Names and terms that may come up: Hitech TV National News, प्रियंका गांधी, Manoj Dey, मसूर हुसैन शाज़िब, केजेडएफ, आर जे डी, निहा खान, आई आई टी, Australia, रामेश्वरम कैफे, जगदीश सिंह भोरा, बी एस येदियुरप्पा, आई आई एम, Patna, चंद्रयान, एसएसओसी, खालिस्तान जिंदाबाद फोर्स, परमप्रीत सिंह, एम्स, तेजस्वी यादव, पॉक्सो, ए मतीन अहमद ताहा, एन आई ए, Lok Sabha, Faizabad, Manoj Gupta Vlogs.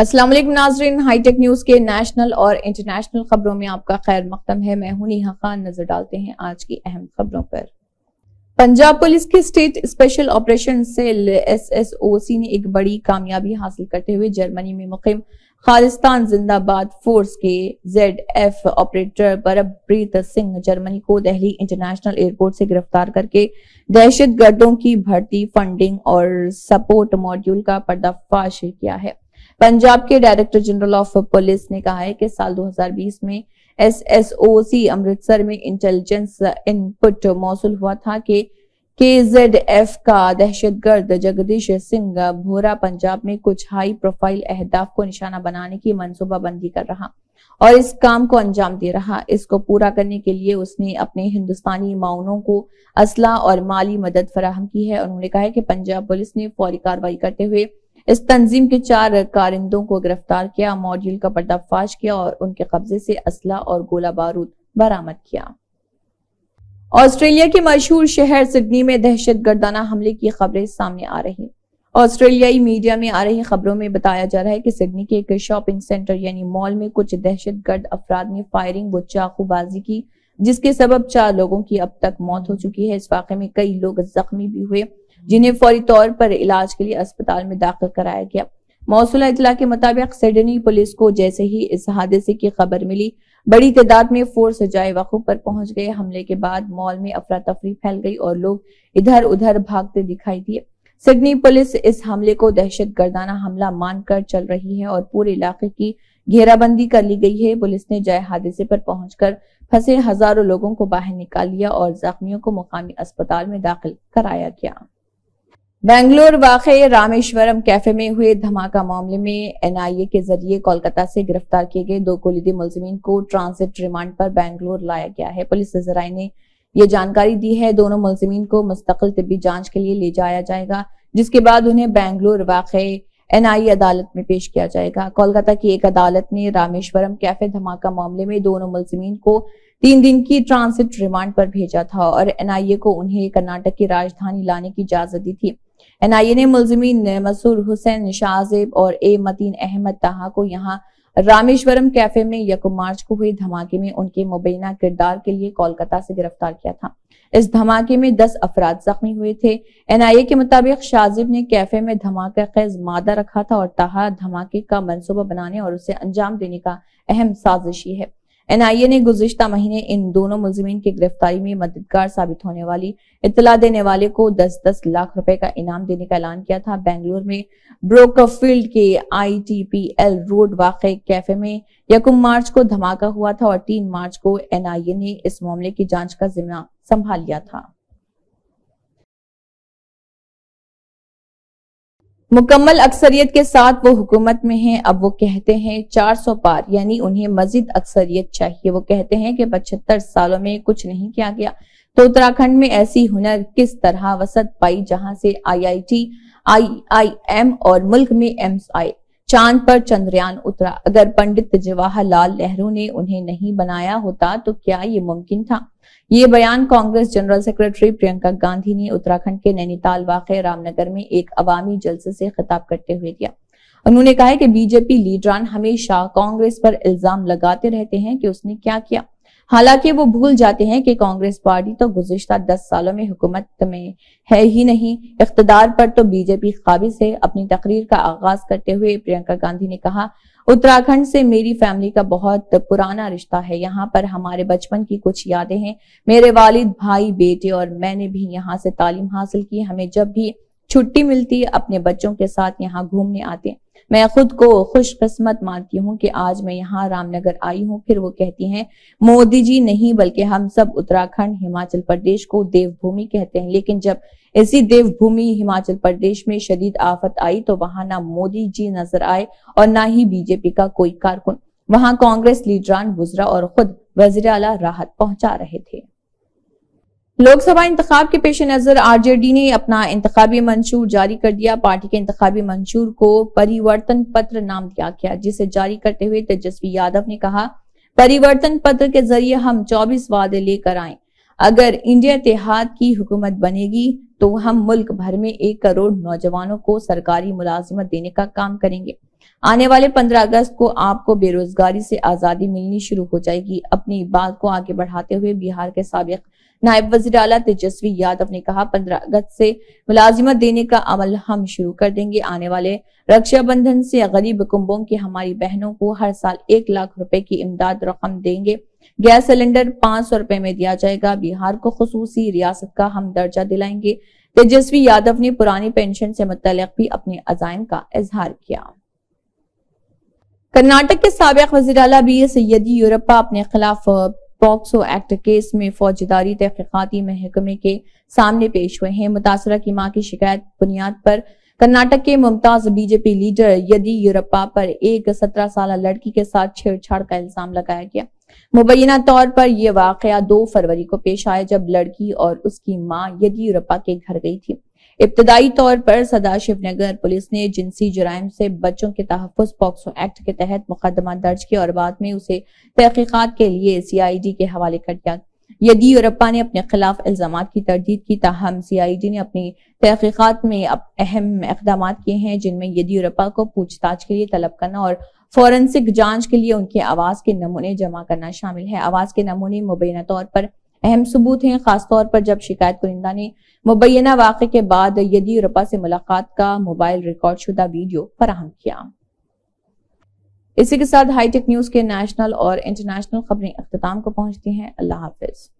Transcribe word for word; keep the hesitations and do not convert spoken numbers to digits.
अस्सलाम वालेकुम नाज़रीन, हाईटेक न्यूज के नेशनल और इंटरनेशनल खबरों में आपका खैर मकदम है। मैं हूं निहा खान। नजर डालते हैं आज की अहम खबरों पर। पंजाब पुलिस के state special operation cell एसएसओसी ने एक बड़ी कामयाबी हासिल करते हुए जर्मनी में मुकिम खालिस्तान जिंदाबाद फोर्स के Z F operator परमप्रीत सिंह Germany को दिल्ली इंटरनेशनल एयरपोर्ट से गिरफ्तार करके दहशत गर्दों की भर्ती, फंडिंग और सपोर्ट मॉड्यूल का पर्दाफाश किया है। पंजाब के डायरेक्टर जनरल ऑफ पुलिस ने कहा है कि साल दो हज़ार बीस में एसएसओसी अमृतसर में इंटेलिजेंस इनपुट मौसूल हुआ था कि केजेडएफ का दहशतगर्द जगदीश सिंह भोरा पंजाब में कुछ हाई प्रोफाइल अहदाफ को निशाना बनाने की मनसूबाबंदी कर रहा और इस काम को अंजाम दे रहा। इसको पूरा करने के लिए उसने अपने हिंदुस्तानी माउनों को असला और माली मदद फराहम की है। उन्होंने कहा है कि पंजाब पुलिस ने फौरी कार्रवाई करते हुए इस तंजीम के चार कारिंदों को गिरफ्तार किया, मॉड्यूल का पर्दाफाश किया और उनके कब्जे से असला और गोला बारूद बरामद किया। ऑस्ट्रेलिया के मशहूर शहर सिडनी में दहशत गर्दाना हमले की खबरें सामने आ रही हैं। ऑस्ट्रेलियाई मीडिया में आ रही खबरों में बताया जा रहा है कि सिडनी के एक शॉपिंग सेंटर यानी मॉल में कुछ दहशत गर्द अफराद ने फायरिंग व चाकूबाजी की, जिसके सबब चार लोगों की अब तक मौत हो चुकी है। इस वाक़े में कई लोग जख्मी भी हुए, जिन्हें फौरी तौर पर इलाज के लिए अस्पताल में दाखिल कराया गया। मौसूला इतला के मुताबिक सिडनी पुलिस को जैसे ही इस हादसे की खबर मिली, बड़ी तादाद में फोर्स जाए वक़्फ़ पर पहुंच गए। हमले के बाद मॉल में अफरा तफरी फैल गई और लोग इधर उधर भागते दिखाई दिए। सिडनी पुलिस इस हमले को दहशत गर्दाना हमला मानकर चल रही है और पूरे इलाके की घेराबंदी कर ली गई है। पुलिस ने जाए हादसे पर पहुंचकर फंसे हजारों लोगों को बाहर निकाल लिया और जख्मियों को मुकामी अस्पताल में दाखिल कराया गया। बेंगलोर वाक़े रामेश्वरम कैफे में हुए धमाका मामले में एन आई ए के जरिए कोलकाता से गिरफ्तार किए गए दो कोलीदे मुलजिमीन को ट्रांसिट रिमांड पर बेंगलोर लाया गया है। पुलिस जराये ने यह जानकारी दी है। दोनों मुलजिमीन को मुस्तकिल तिब्बी जांच के लिए ले जाया जाएगा, जिसके बाद उन्हें बेंगलोर वाक़े एन आई ए अदालत में पेश किया जाएगा। कोलकाता की एक अदालत ने रामेश्वरम कैफे धमाका मामले में दोनों मुलजिमीन को तीन दिन की ट्रांसिट रिमांड पर भेजा था और एन आई ए को उन्हें कर्नाटक की राजधानी लाने की इजाजत दी थी। एन आई ए ने मुलजिमीन मसूर हुसैन शाज़िब और ए मतीन अहमद ताहा को यहाँ रामेश्वरम कैफे में यकम मार्च को हुए धमाके में उनके मुबैना किरदार के लिए कोलकाता से गिरफ्तार किया था। इस धमाके में दस अफराद जख्मी हुए थे। एन आई ए के मुताबिक शाज़िब ने कैफे में धमाका खैज मादा रखा था और ताहा धमाके का मंसूबा बनाने और उसे अंजाम देने का अहम साजिशी है। एन आई ए ने गुज़िश्ता महीने इन दोनों मुलजिमीन की गिरफ्तारी में मददगार साबित होने वाली इतला देने वाले को दस दस लाख रुपए का इनाम देने का ऐलान किया था। बेंगलुरु में ब्रोकफील्ड के I T P L road वाक़े कैफे में यकम मार्च को धमाका हुआ था और तीन मार्च को एन आई ए ने इस मामले की जांच का जिम्मा संभाल लिया था। मुकम्मल अक्सरियत के साथ वो हुकूमत में हैं। अब वो कहते हैं चार सौ पार, यानी उन्हें मजीद अक्सरियत चाहिए। वो कहते हैं कि पचहत्तर सालों में कुछ नहीं किया गया, तो उत्तराखंड में ऐसी हुनर किस तरह वसत पाई जहां से आई आई टी, आई आई एम और मुल्क में एम्स आए। चांद पर चंद्रयान उतरा। अगर पंडित जवाहरलाल नेहरू ने उन्हें नहीं बनाया होता तो क्या ये मुमकिन था। ये बयान कांग्रेस जनरल सेक्रेटरी प्रियंका गांधी ने उत्तराखंड के नैनीताल वाक़े रामनगर में एक अवामी जलसे से खिताब करते हुए दिया। उन्होंने कहा है कि बीजेपी लीडरान हमेशा कांग्रेस पर इल्जाम लगाते रहते हैं कि उसने क्या किया, हालांकि वो भूल जाते हैं कि कांग्रेस पार्टी तो गुज़िश्ता दस सालों में हुकूमत में है ही नहीं, इख्तदार पर तो बीजेपी काबिज है। अपनी तकरीर का आगाज करते हुए प्रियंका गांधी ने कहा, उत्तराखंड से मेरी फैमिली का बहुत पुराना रिश्ता है। यहाँ पर हमारे बचपन की कुछ यादें हैं। मेरे वालिद, भाई, बेटे और मैंने भी यहाँ से तालीम हासिल की। हमें जब भी छुट्टी मिलती अपने बच्चों के साथ यहाँ घूमने आते। मैं खुद को खुशकिस्मत मानती हूँ कि आज मैं यहाँ रामनगर आई हूँ। फिर वो कहती हैं, मोदी जी नहीं बल्कि हम सब उत्तराखंड, हिमाचल प्रदेश को देवभूमि कहते हैं, लेकिन जब इसी देवभूमि हिमाचल प्रदेश में शदीद आफत आई तो वहां ना मोदी जी नजर आए और ना ही बीजेपी का कोई कारकुन। वहां कांग्रेस लीडरान गुजरा और खुद वजीर आला राहत पहुंचा रहे थे। लोकसभा इंतखाब के पेश नजर आर जे डी ने अपना इंतखाबी मंशूर जारी कर दिया। पार्टी के इंतखाबी मंशूर को परिवर्तन पत्र नाम दिया गया, जिसे जारी करते हुए तेजस्वी यादव ने कहा, परिवर्तन पत्र के जरिए हम चौबीस वादे लेकर आए। अगर इंडिया इत्तेहाद की हुकूमत बनेगी तो हम मुल्क भर में एक करोड़ नौजवानों को सरकारी मुलाजिमत देने का काम करेंगे। आने वाले पंद्रह अगस्त को आपको बेरोजगारी से आजादी मिलनी शुरू हो जाएगी। अपनी बात को आगे बढ़ाते हुए बिहार के साबिक नायब वजीर आला तेजस्वी यादव ने कहा, पंद्रह अगस्त से मुलाजिमत देने का अमल हम शुरू कर देंगे। आने वाले रक्षाबंधन से गरीब कुंबों की हमारी बहनों को हर साल एक लाख रुपए की इमदाद रकम देंगे। गैस सिलेंडर पांच सौ रुपए में दिया जाएगा। बिहार को खुसूसी रियासत का हम दर्जा दिलाएंगे। तेजस्वी यादव ने पुरानी पेंशन से मुतल्लिक भी अपने अज़ाइम का इजहार किया। कर्नाटक के साबिक वज़ीर आला बी एस येदियुरप्पा अपने खिलाफ पॉक्सो एक्ट केस में फौजदारी तहकीकाती महकमे के सामने पेश हुए हैं। मुतासरा की मां की शिकायत बुनियाद पर कर्नाटक के मुमताज बीजेपी लीडर येदियुरप्पा पर एक सत्रह साल लड़की के साथ छेड़छाड़ का इल्जाम लगाया गया। मुबैना तौर पर यह वाकया दो फरवरी को पेश आया, जब लड़की और उसकी मां येदियुरप्पा के घर गई थी। इब्तदाई तौर पर सदाशिव नगर पुलिस ने जिनसी जुराइम से बच्चों के तहफ़्फ़ुज़ पॉक्सो एक्ट के तहत मुकदमा दर्ज किया और बाद में उसे तहकीकात के लिए सीआईडी के हवाले कर दिया। येदियुरप्पा ने अपने खिलाफ इल्जाम की तरदीद की, ताहम सीआईडी ने अपनी तहकीकात में अब अहम इक़दाम किए हैं, जिनमें येदियुरप्पा को पूछताछ के लिए तलब करना और फॉरेंसिक जांच के लिए उनके आवाज के नमूने जमा करना शामिल है। आवाज के नमूने मुबैना तौर पर अहम सबूत हैं, खासतौर पर जब शिकायत कुनिंदा ने मुबैना वाक़े के बाद येदियुरप्पा से मुलाकात का मोबाइल रिकॉर्ड शुदा वीडियो फराहम किया। इसी के साथ हाईटेक न्यूज के नेशनल और इंटरनेशनल खबरें अख्ताम को पहुंचती हैं। अल्लाह हाफिज।